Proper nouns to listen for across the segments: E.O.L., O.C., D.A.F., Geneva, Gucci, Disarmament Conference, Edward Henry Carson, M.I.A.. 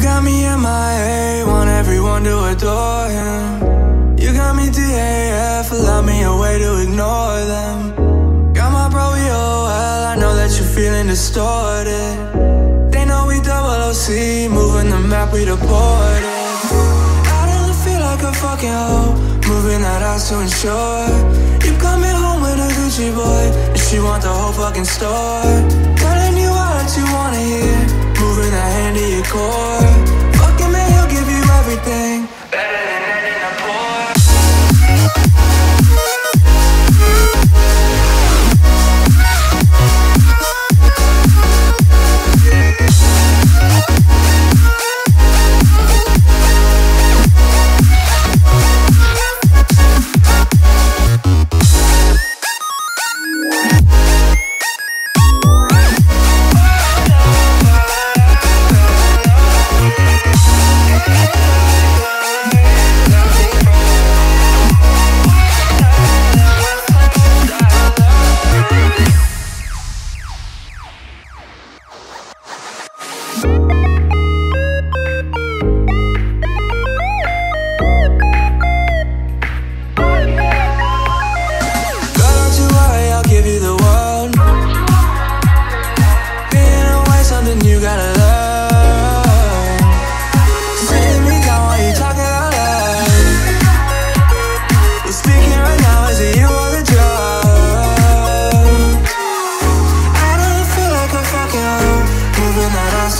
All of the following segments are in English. You got me M.I.A., want everyone to adore him. You got me D.A.F., allow me a way to ignore them. Got my bro E.O.L., I know that you're feeling distorted. They know we double O.C., moving the map, we deported. Fucking hoe, moving that ass to ensure you coming home with a Gucci boy, and she want the whole fucking store. Telling you all that you wanna hear, moving that hand to your core. Fucking man, he'll give you everything.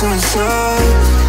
To ensure